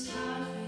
start.